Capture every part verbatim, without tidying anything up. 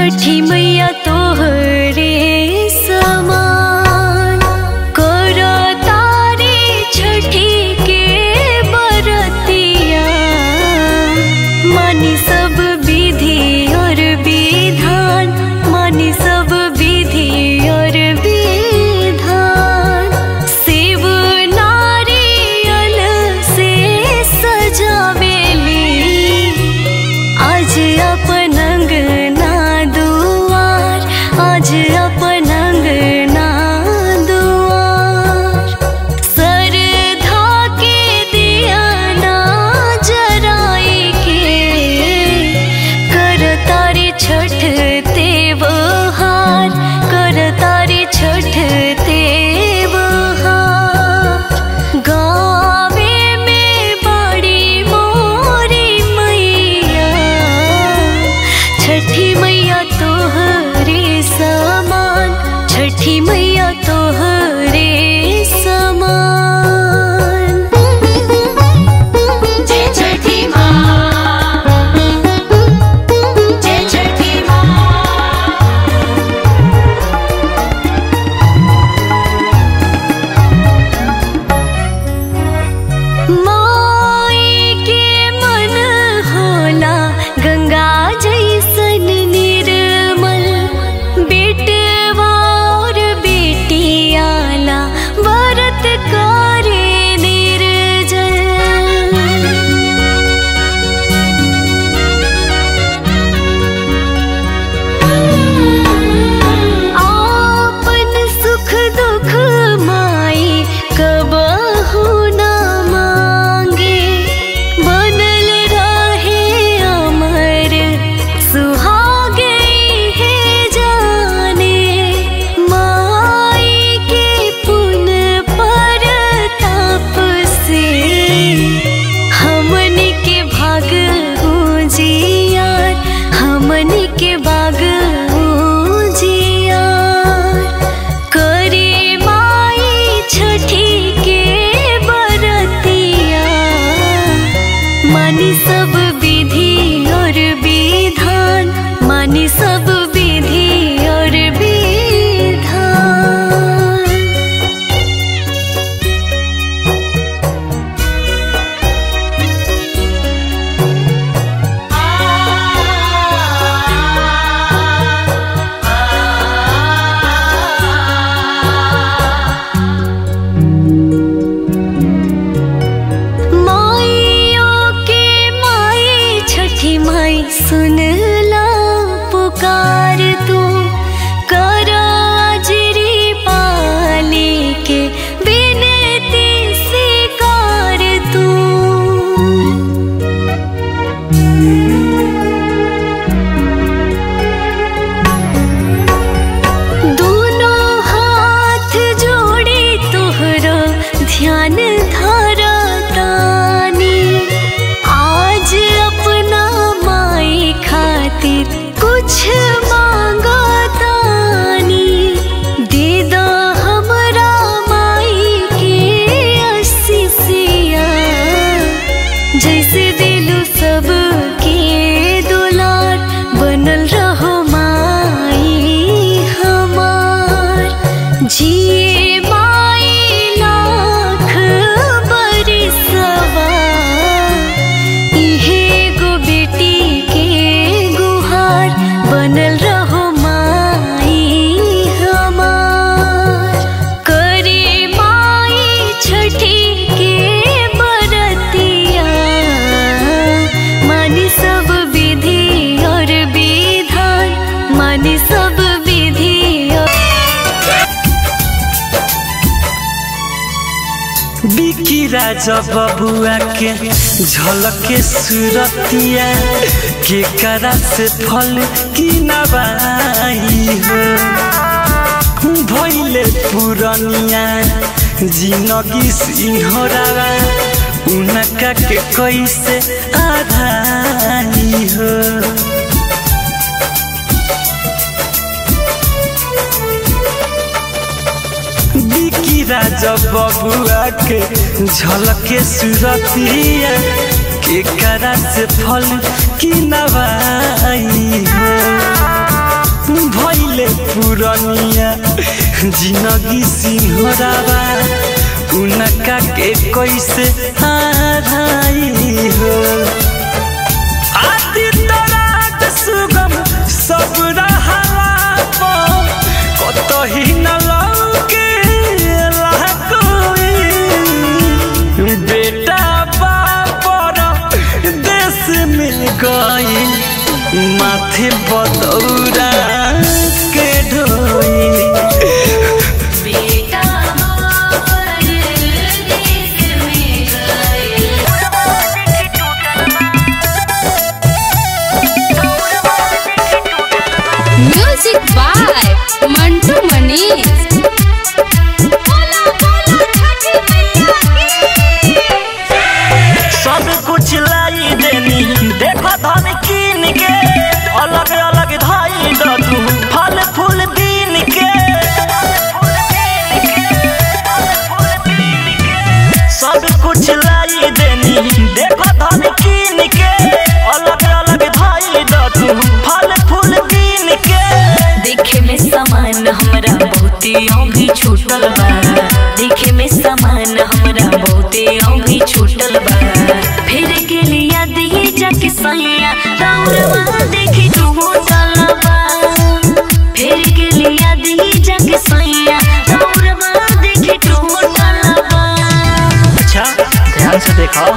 छठी मैया तोहरे समान करो तारी छठी के बरतिया, मानी सब विधि और विधान, मानी सब विधि और विधान। शिव नारियल से सजावेली आज अपन राजा बबुआ के झलके सूरतिया के करा से फल की नवाई हो भइले पुरनिया जिनगी सिंहरावा उनका के कैसे आधाई हो। राजा बबुआ के झलके सूरतिया के करा से फल की नवाई हो। तू भइले पुरनिया जिंदगी सिंहरावा उनका के कैसे हाराई हो आती तरात सुगम सब रहवा कतो ही न लौके कोई बेटा बापर देश मिल गई माथे बदौरा के ढोई देखे में समान हमरा बहुते भी छूटल बा फिर के लिया दिए जाके सैया दौड़वा देखी तू होतल बा फिर के लिया दिए जाके सैया दौड़वा देखी तू होतल बा। अच्छा ध्यान से देखो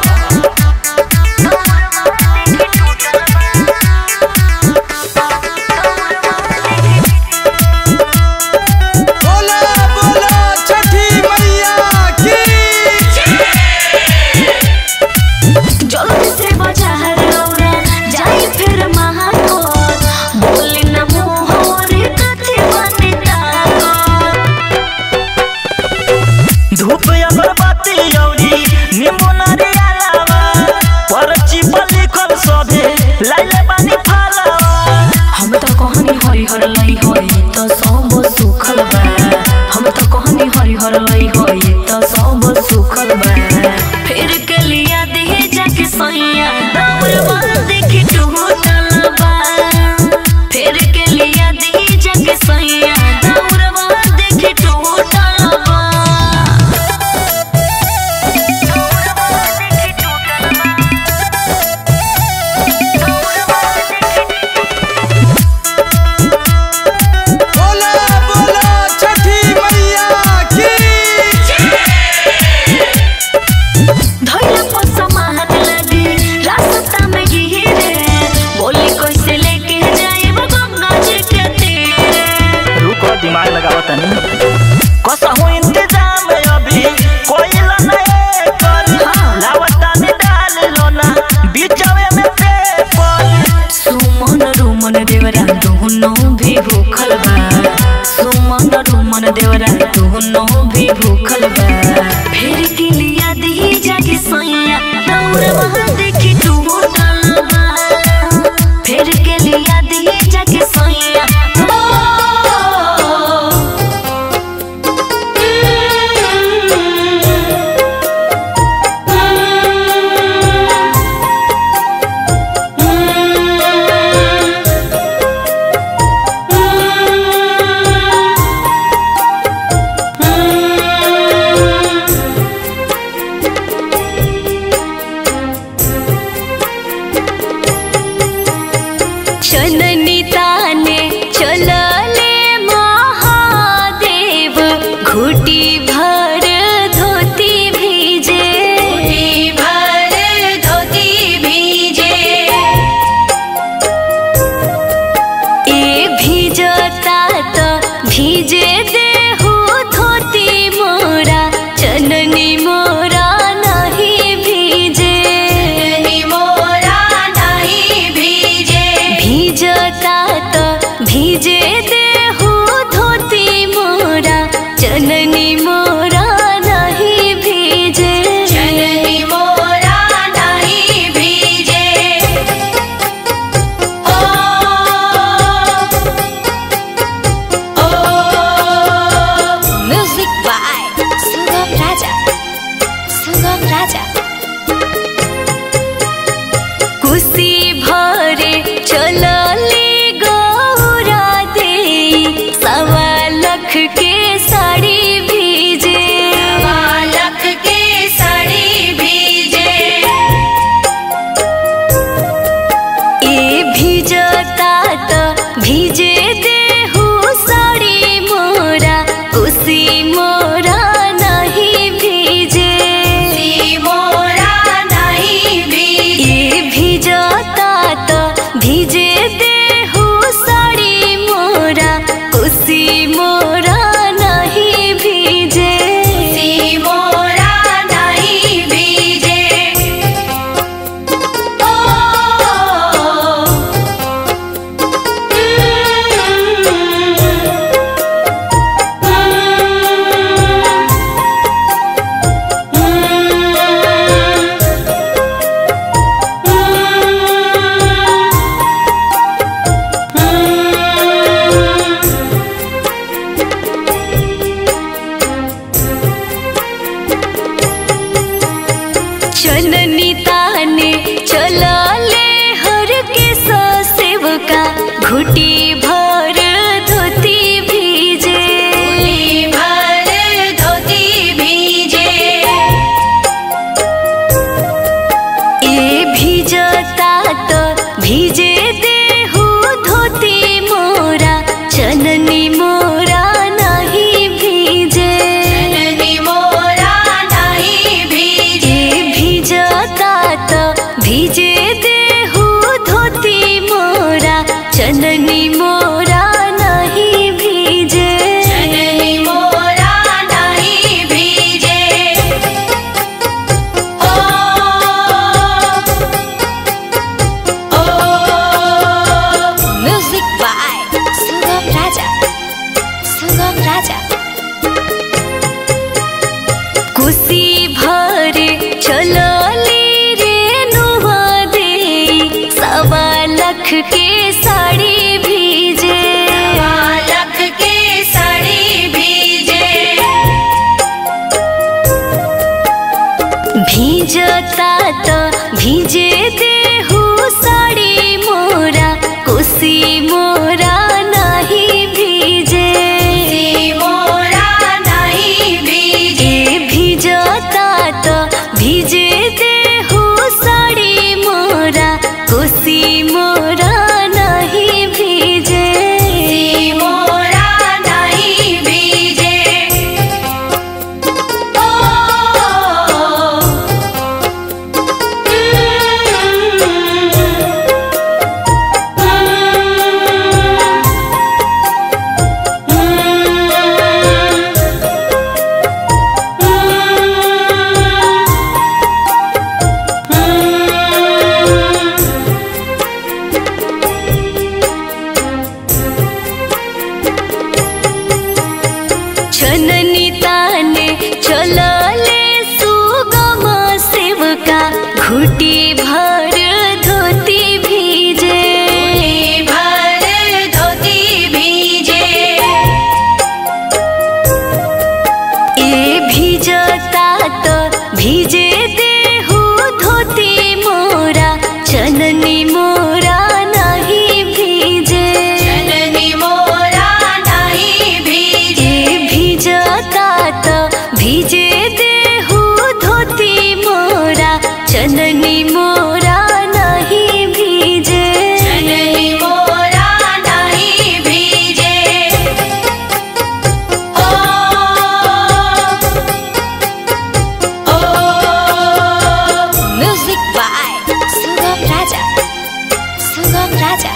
कुशी भरे चलले गौरा दे जननीता ने चला ले हर के सेवका घुटी भर धोती भीजे, घुटी भर धोती भीजे, ए भीजता तो भीजे देहु धोती मोरा जननी मोरा नहीं भीजे, जननी मोरा नहीं भीजे, ए भीजता तो भीजे देहु धोती मोरा जननी मोरा नहीं भीजे, जननी मोरा नहीं भीजे। ओ ओ म्यूजिक बाय सुगम राजा, सुगम राजा। कुशी भरे चलो लख के साड़ी भीजे, लख के साड़ी भीजे, भीजता तो भीजे देहु साड़ी मोरा कुशी मोरा नहीं भीजे, मोरा नहीं भीजे, भीजता तो भीजे देहु साड़ी मोरा कुशी मोरा नहीं भीजे, मोरा नहीं भीजे। ओ जननीता ने चला ले सुगम सेवका घुटी भर धोती भीजे, घुटी भर धोती भीजे, ए भीजता तो भीजे देहु धोती मोरा जननी मोरा नहीं भीजे, जननी मोरा नहीं भीजे, ए भीजता तो भीजे देहु धोती मोरा जननी मोरा नहीं भीजे, जननी मोरा नहीं भीजे। ओ ओ म्यूजिक बाय सुगम राजा, सुगम राजा।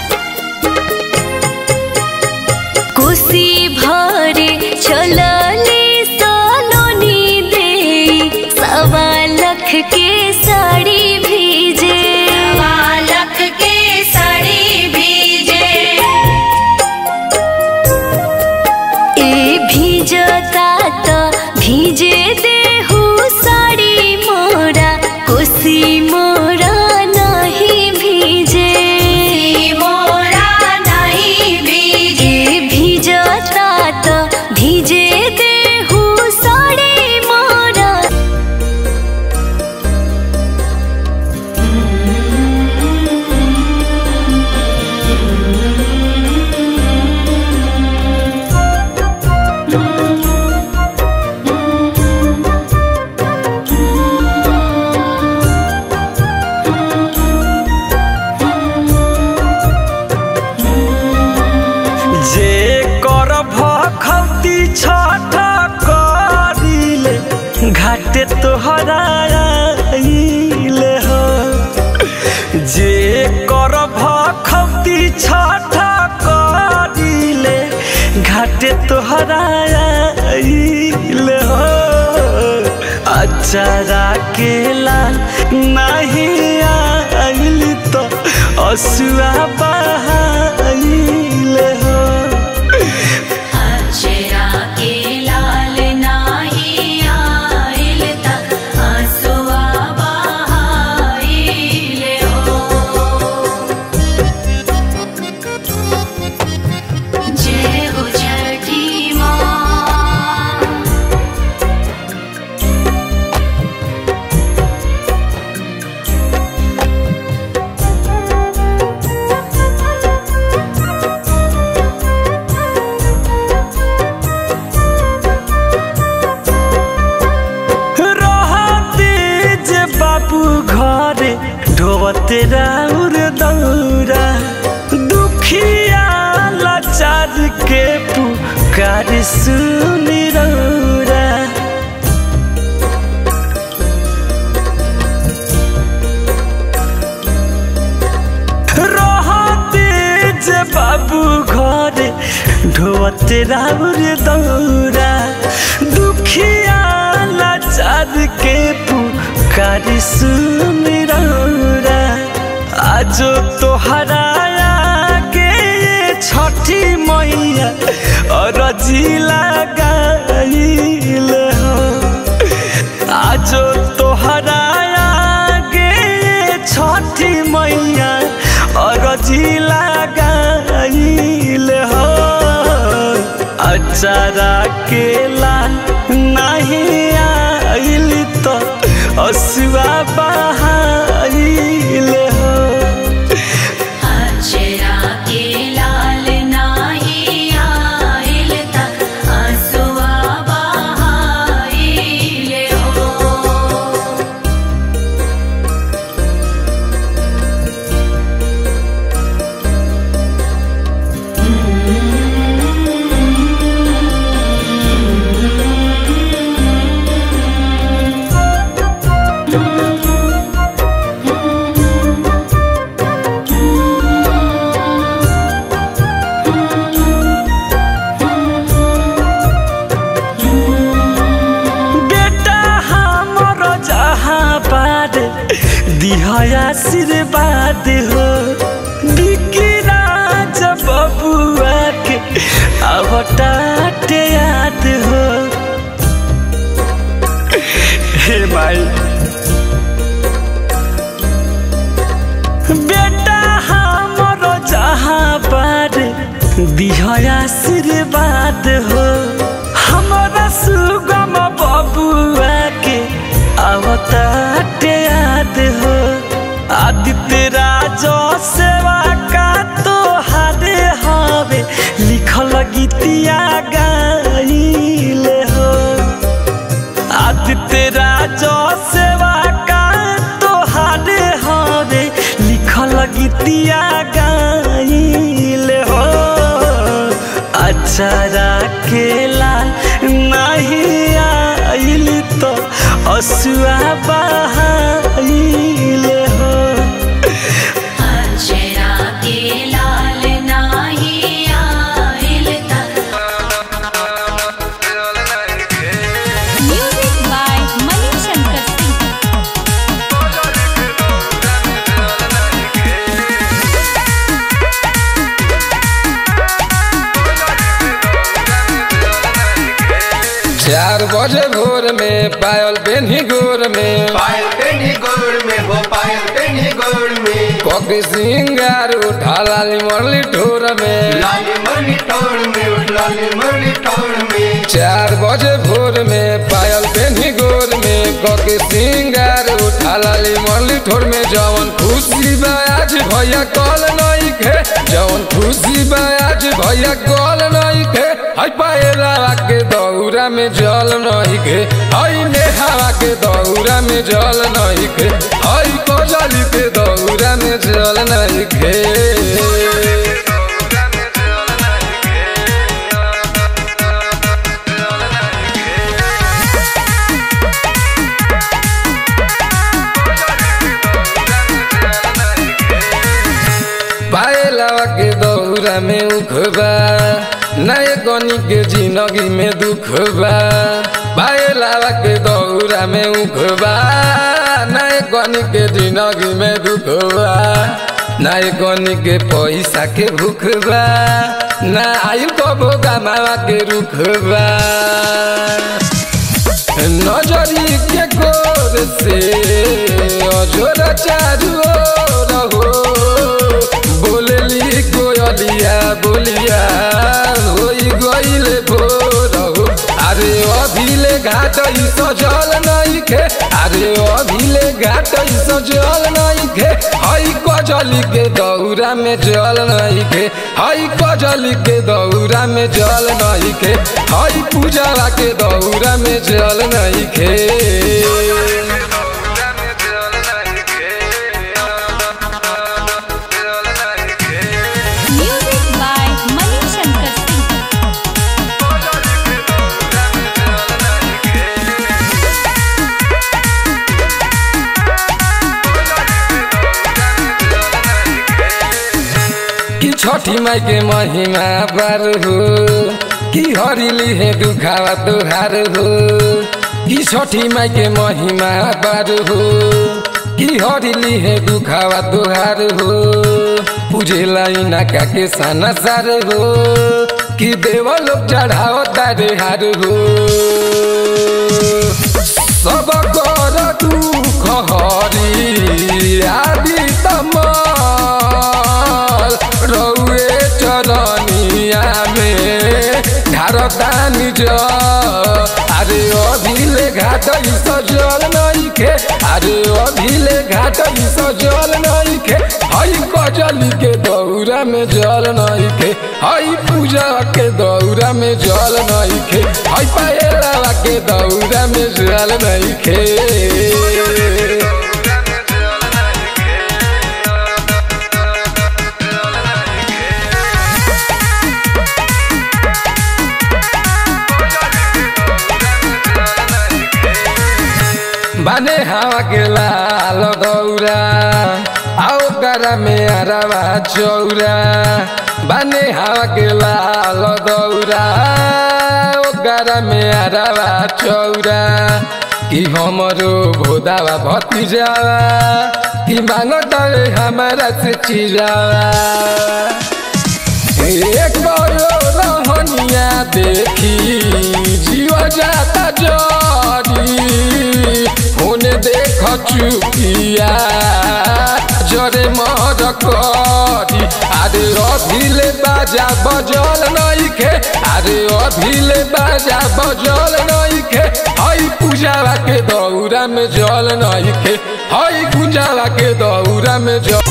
कुशी भरे चला ले सलोनी दे सवा लख के साड़ी भीजे, सवा लख के साड़ी भीजे, ए भीजता तो भीजे देहु साड़ी मोरा कुशी मोरा नहीं भीजे, मोरा नहीं भीजे, ए भीजता तो भीजे देहु साड़ी मोरा। जे कर भक्ति छठा करिले घाटे तोहरा आइले हो, जे कर भक्ति छठा करिले घाटे तोहरा आइले हो, अचारा के लाल नहीं आइल तो असुआ बहाइले हो, तेरा उरदौरा दुखिया लाचार के पुकार सुनी रौरा। रहते जे बाबू घरे ढोआ तेरा उरदौरा दुखिया लाचार के पुकार सुनी रौरा। आजो तोहरा आगे छठी मैया अरजी लगाइल हो। आजो तोहरा आगे छठी मैया अरजी लगाइल हो। अचारा केला नहीं आइल तो असुआ बहाइल हो। आशीर्वाद हो बिकिरा जब बबुआ के अवटाटे याद हो। हे माई बेटा हमर जहाँ पर दिहा आशीर्वाद हो। हमारा सुगम बबुआ के अवटाटे याद हो। आदित्य राजा सेवा का तो हारे हवे लिखल गीतिया गाइल हो। आदित्य राजा सेवा का तो हारे हवे लिखल गीतिया गाइल हो। अचारा केला नहीं आइल तो असुआ बहाइल हो। चार बजे भोर में पायल बेनी गोर में पायल बेनी गोर में हो पायल बेनी गोर में कोकी सिंगार उठा लाली मुरली ठोर में लाली मुरली ठोर में उठ लाली मुरली ठोर में। चार बजे भोर में पायल बेनी गोर में कोकी सिंगार उठा लाली मुरली ठोर में। जवन खुशी बा आज भैया कल नहीं खे जवन खुशी बा आज भैया कल नहीं खे। हाय पायला के दौरा में जल नहीं के हाय नेहा के दौरा में जल नहीं के हाय कोजल के दौरा में जल नहीं के। पायला के दौरा में उखबा नए गनी के जिंदगी में दुखबा। पायला के दौरा में उखबा नए गनी के जिंदगी में दुखबा। नए गनी के पैसा के भूखबा ना आइल कबो गमावा के रुखबा। नजरी के गोर से अजोर चारू रहो बोलली गोयलिया बोलिया घाट इसो जल नहीं खे। अरे अभिले घाट इसो जल नहीं खे हई कजली के दौरा में जल नहीं खे हई कजली के दौरा में जल नहीं खे हई पूजावा के दौरा में जल नहीं खे। छठी माई के महिमा पर हो कि हरि लिहे दुखावा तुहार हो कि छठी माई के महिमा पर हो कि हरि लिहे दुखावा तुहार हो। पूजे लाइना का के साना सार हो कि देव लोग चढ़ाओ तारे हार हो। सब कर दुख हरि आदि तमाल रौए चरनिया में धारदानी जा अरे अभिले घाट सजल नहीं के अरे अभिले घाट सजल नहीं के हई कजली के दौरा में जल नहीं के हई पूजा के दौरा में जल नहीं के हई पायला के दौरा में जल नहीं के। बने हवा के लाल दौरा आओ करा में अरवा चौरा बने हवा के लाल दौरा आओ करा में अरवा चौरा कि हमरो भोदावा भतीजावा कि मांगता है हमारा से चिरावा। एक बड़ो रहनिया देखी जीवा जाता जरी होने देख चुकिया जरे मर करी अरे अभिले बाजा बजल नहीं के अरे अभिले बाजा बजल नहीं के हई पूजावा के दौरा में जल नहीं के हई पूजावा के दौरा में जल।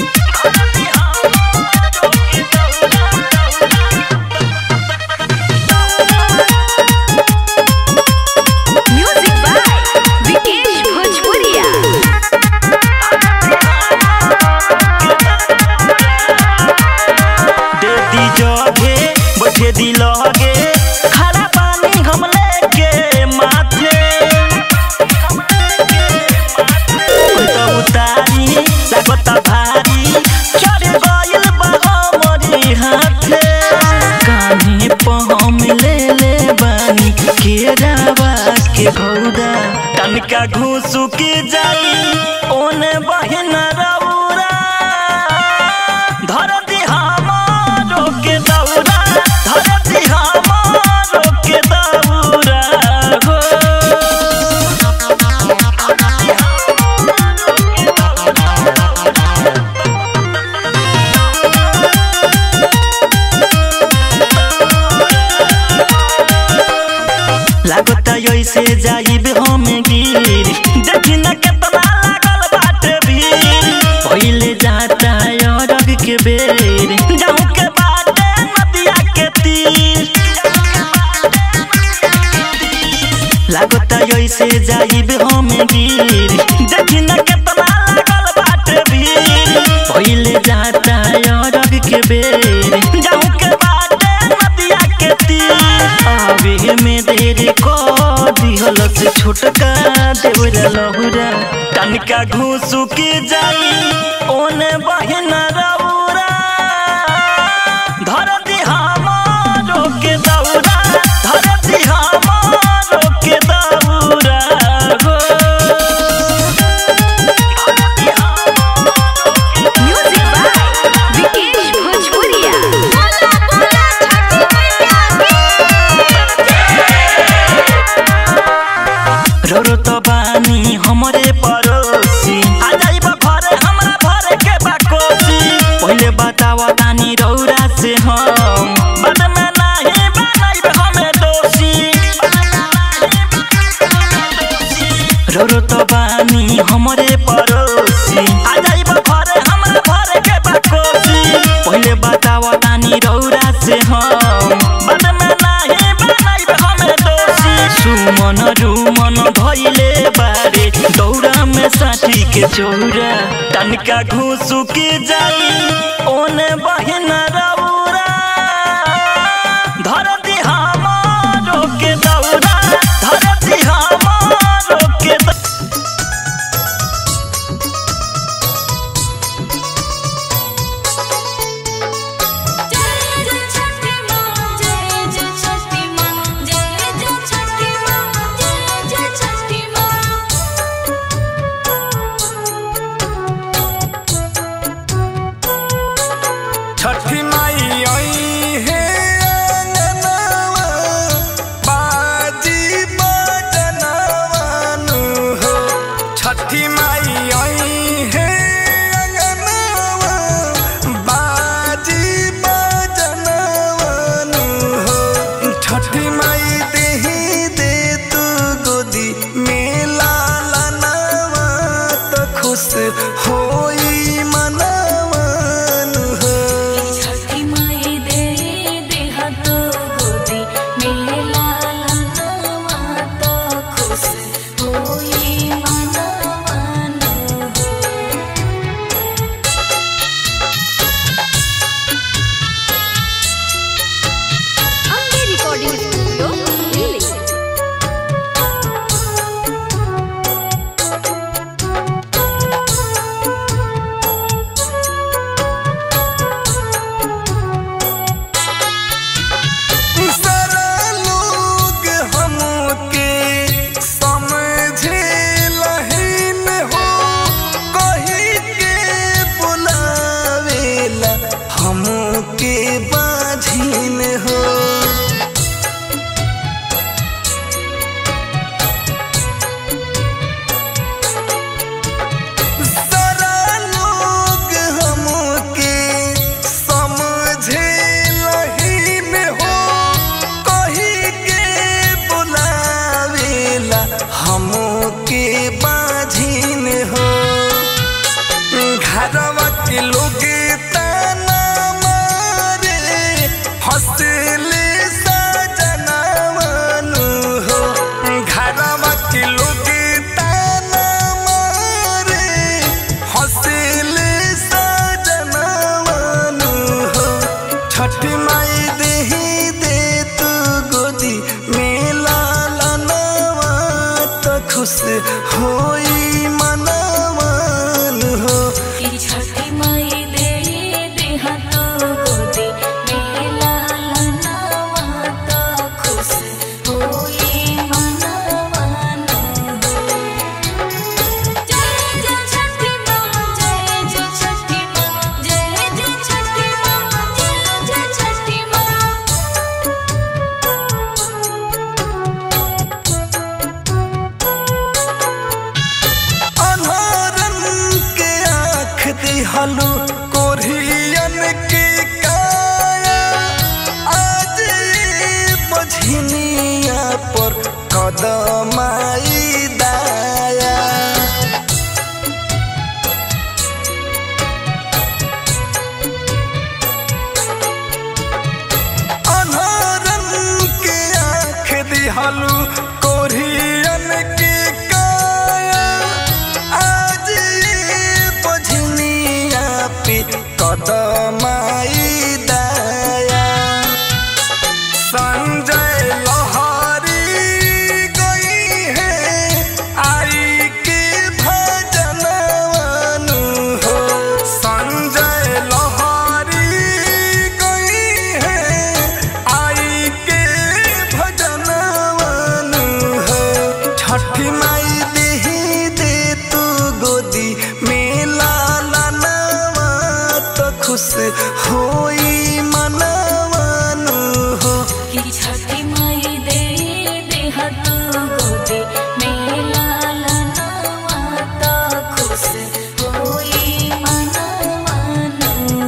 तनिका घूसू की जाई ओने बहन रौरा धर दी हमारो के दौरा धर दी हमारो के दौरा हो। लागता ऐसे जाई लागता ऐसे जाइब हम गिर देखी न केतना लागल बाट भीड़ पहिले जाता अरग के बेर जाऊं के बाटे नदिया के तीर आवे में देरी को दिहल से छोटका देवरा लहुरा तनिका घूसू की जाई ओने बहन रौरा धर दी हमारो के दौरा धर दी हमारो के दौरा हो। हमरे पड़ोसी आ जाइब घरे हमरा घरे के बाकोसी पहले बतावा तानी रौरा से हम बाद में नाही बनाइब हमें दोषी सुमन रूमन भइले बारे दौरा में साथी के चौरा तनिका घूसू की जाई ओने बहन रौरा धर दी हमारो के दौरा धर दी हमारो के दौरा। छठी माई आई है अंगनावा बाजी बजनवन हो। छठी माई देही दे तू गोदी में लालनावा तो खुश होई मनवन हो। छठी माई देही दे तू गोदी में लालनावा तो खुश होई होई मनवन हो। छठी माई दे देहा तो गोदी में लालनावा तो खुश होई मनवन हो। जय जय छठी माँ, जय जय छठी माँ, जय जय छठी माँ, जय जय छठी माँ। हलू कोरियन के काया आज बझनिया पर कदम आई दाया। अनहरन के आँख दी हलू कोरियन के काया आज बझनिया कदम आई दाया। संजय लहरी गई है आई के भजनवन हो। संजय लहरी गई है आई के भजनवन हो। छठी माई देही दे तू गोदी में खुश होई मनवन हो। छठी माई दे देहा तू गोदी में लालनावा तो खुश होई मनवन हो।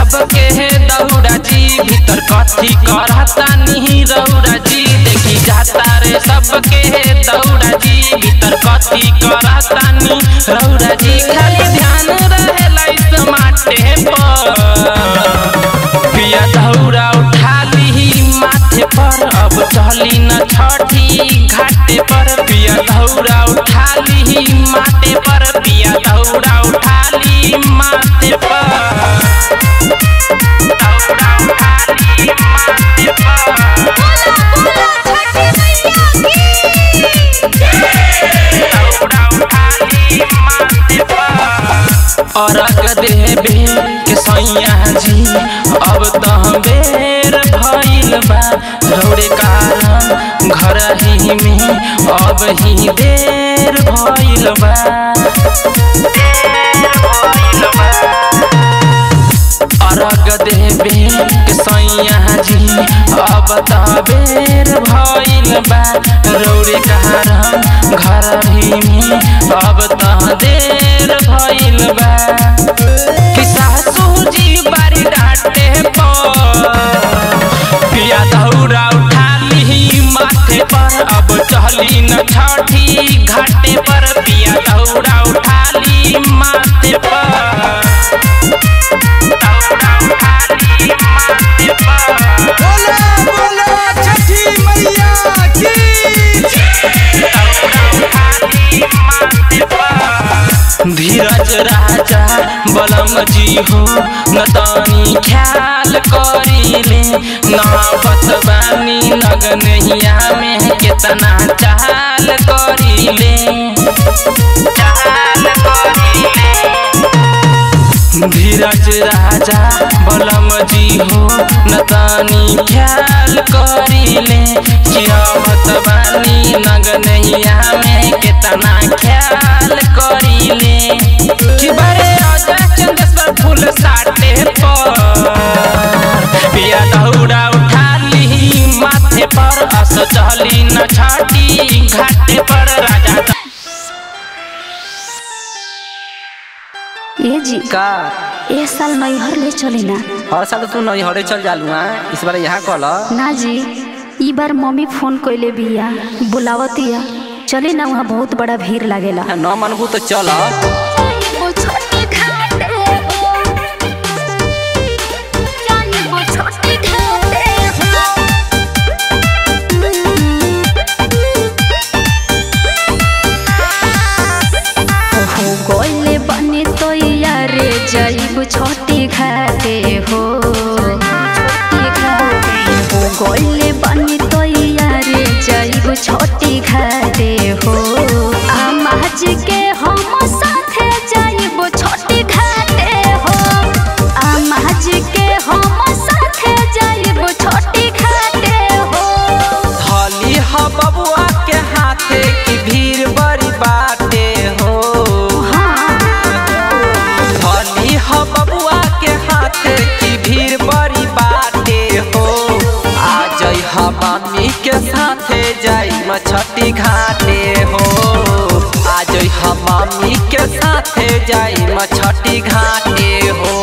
सबके है दौड़ा जी भीतर कथी करता नहीं रौरा जी। देखी जाता रे सबके है दौड़ा जी भीतर कथी करता नहीं रौरा जी। खाली ध्यान रहेला इस माथे पर पिया दौड़ा उठा ली माथे पर। अब चली न छठी घाटे पर पिया दौड़ा उठा ली माथे पर। पिया दौड़ा उठा ली माथे पर। अरग देवे के सैया जी अब तो बेर भइल बा रौरे कारण घर शादी में अब ही देर भइल बा। अर्घ देबे के सैया जी अब ताबेर भइल बा। रौरे कहारम घर भी में अब ता देर भइल बा। कि सासू जी बारी डाटे पिया दौरा उठा ली माथे पर अब चली न छठी घाटे पर। पिया दौरा उठा ली माथे पर दौरा उठा ली माथे पर। बोला बोला छठी मैया की दौरा उठा ली माथे पर। धीरज राजा बलम जी हो न तानी ख्याल करी ले। नावत बानी नगनहिया में कितना चाल करी ले चाल करी ले। धीरज राजा बलम जी हो न तानी ख्याल करी ले। नावत बानी नगनहिया में कितना ख्याल करी ले। फूल साटे पर पिया दौड़ा उठा ली माथे पर। अस चली न छाटी घाटे पर। राजा ए जी का ए साल नैहर ले चली ना। हर साल तू नैहरे चल जालू हां, इस बार यहां कहला ना जी। ई बार मम्मी फोन कइले बिया बुलावतिया चले ना, वहां बहुत बड़ा भीड़ लागेला। न मनबू तो चल। जाइबू छोटी घाटे हो गोले बनी तो यारे जाइबू छोटी घाटे हो। आमा जी के हम साथे जाइबू छोटी घाटे हो। आमा जी के हम साथे जाइबू छोटी घाटे हो। धली ह बबुआ के हाथे की भीड़ बड़ी बाटे हो। बबुआ के हाथे की भीड़ बड़ी बाटे हो। आज हमी के साथे जाई मछटी घाटे हो। आज हमी के साथे जाई मछटी घाटे हो।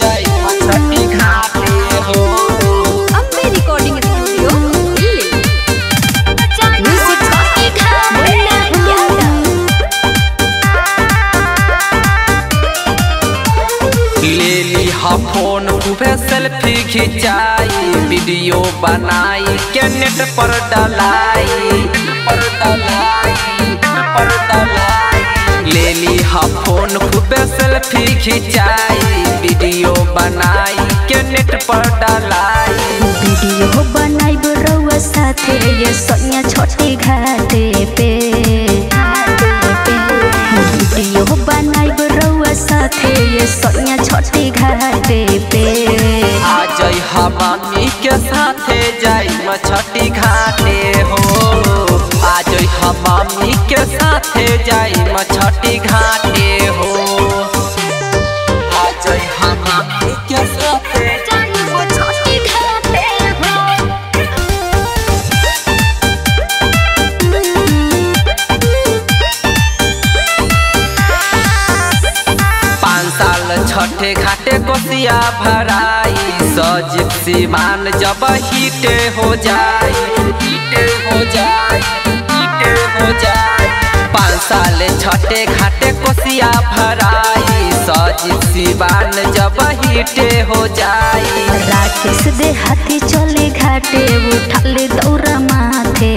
जाई मछटी घाटे हो। अब मेरी रिकॉर्डिंग फोन खूबे सेल्फी खिंचाई वीडियो बनाई के नेट पर डालाई पर डालाई पर डालाई। ले ली हा फोन खूबे सेल्फी खिंचाई वीडियो बनाई के नेट पर डालाई। वीडियो बनाई बरवा साथे ये सोनिया छोटी घाटे पे। वीडियो बनाई बरवा साथे ये सोनिया छोटी घाटे पे। आज हमी के साथे जाई मछटी घाटे हो। आज हमी के साथे जाई मछटी घाटे हो। आज हमी के साथे छठे घाटे कोसिया भराई। सजीव सीमान जब हीटे हो जाए हीटे हो जाए हीटे हो जाए। पाँच साल छठे घाटे कोसिया भराई। सजीव सीमान जब हीटे हो जाए। राकेश दे हाथी चले घाटे उठाले दौरा माथे